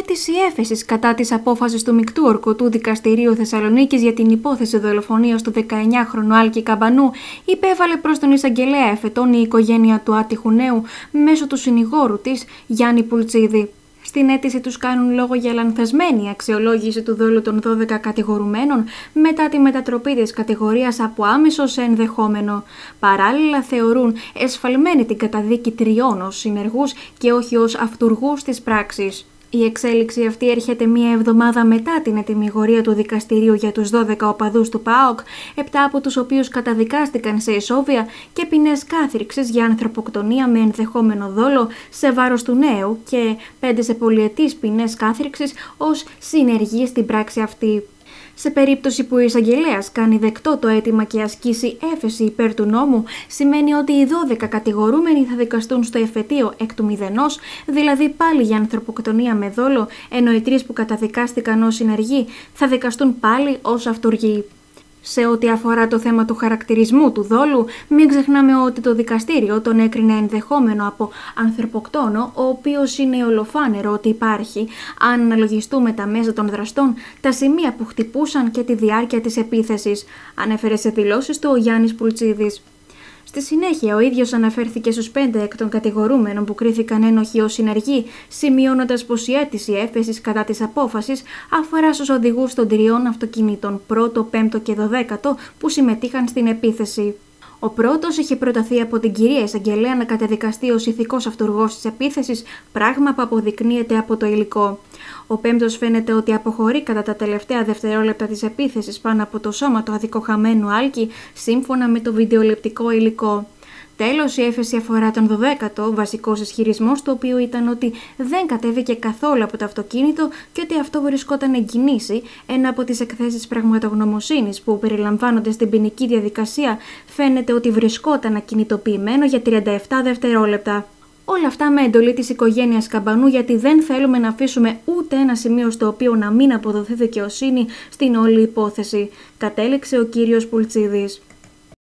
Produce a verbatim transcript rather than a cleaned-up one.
αίτηση έφεσης κατά της απόφασης του Μικτού Ορκωτού Δικαστηρίου Θεσσαλονίκης για την υπόθεση δολοφονίας του δεκαεννιάχρονου Άλκη Καμπανού υπέβαλε προς τον εισαγγελέα εφετών η οικογένεια του άτυχου νέου μέσω του συνηγόρου της Γιάννη Πουλτσίδη. Στην αίτηση τους κάνουν λόγο για λανθασμένη αξιολόγηση του δόλου των δώδεκα κατηγορουμένων μετά τη μετατροπή της κατηγορίας από άμεσο σε ενδεχόμενο. Παράλληλα θεωρούν εσφαλμένη την καταδίκη τριών ως συνεργούς και όχι ως αυτουργούς της πράξης. Η εξέλιξη αυτή έρχεται μία εβδομάδα μετά την ετυμηγορία του δικαστηρίου για τους δώδεκα οπαδούς του ΠΑΟΚ, επτά από τους οποίους καταδικάστηκαν σε ισόβια και ποινές κάθριξης για ανθρωποκτονία με ενδεχόμενο δόλο σε βάρος του νέου και πέντε σε πολυετής ποινές κάθριξης ως συνεργή στην πράξη αυτή. Σε περίπτωση που ο εισαγγελέας κάνει δεκτό το αίτημα και ασκήσει έφεση υπέρ του νόμου, σημαίνει ότι οι δώδεκα κατηγορούμενοι θα δικαστούν στο εφετείο εκ του μηδενός, δηλαδή πάλι για ανθρωποκτονία με δόλο, ενώ οι τρεις που καταδικάστηκαν ως συνεργοί θα δικαστούν πάλι ως αυτουργοί. Σε ό,τι αφορά το θέμα του χαρακτηρισμού του δόλου, μην ξεχνάμε ότι το δικαστήριο τον έκρινε ενδεχόμενο από ανθρωποκτόνο, ο οποίος είναι ολοφάνερο ότι υπάρχει, αν αναλογιστούμε τα μέσα των δραστών, τα σημεία που χτυπούσαν και τη διάρκεια της επίθεσης, ανέφερε σε δηλώσεις του ο Γιάννης Πουλτσίδης. Στη συνέχεια, ο ίδιος αναφέρθηκε στους πέντε εκ των κατηγορούμενων που κρίθηκαν ένοχοι ως συνεργοί, σημειώνοντας πως η αίτηση έφεσης κατά της απόφασης αφορά στους οδηγούς των τριών αυτοκινήτων, πρώτο, πέμπτο και δωδέκατο, που συμμετείχαν στην επίθεση. Ο πρώτος είχε προταθεί από την κυρία εισαγγελέα να καταδικαστεί ως ηθικός αυτουργός της επίθεσης, πράγμα που αποδεικνύεται από το υλικό. Ο πέμπτος φαίνεται ότι αποχωρεί κατά τα τελευταία δευτερόλεπτα της επίθεσης πάνω από το σώμα του αδικοχαμένου Άλκη, σύμφωνα με το βιντεολεπτικό υλικό. Τέλος, η έφεση αφορά τον δωδέκατο, βασικός ισχυρισμός του οποίου ήταν ότι δεν κατέβηκε καθόλου από το αυτοκίνητο και ότι αυτό βρισκόταν εν κινήσει, ένα από τις εκθέσεις πραγματογνωμοσύνης που περιλαμβάνονται στην ποινική διαδικασία φαίνεται ότι βρισκόταν ακινητοποιημένο για τριάντα επτά δευτερόλεπτα. Όλα αυτά με εντολή της οικογένειας Καμπανού, γιατί δεν θέλουμε να αφήσουμε ούτε ένα σημείο στο οποίο να μην αποδοθεί δικαιοσύνη στην όλη υπόθεση, κατέληξε ο κύριος Πουλτσίδης.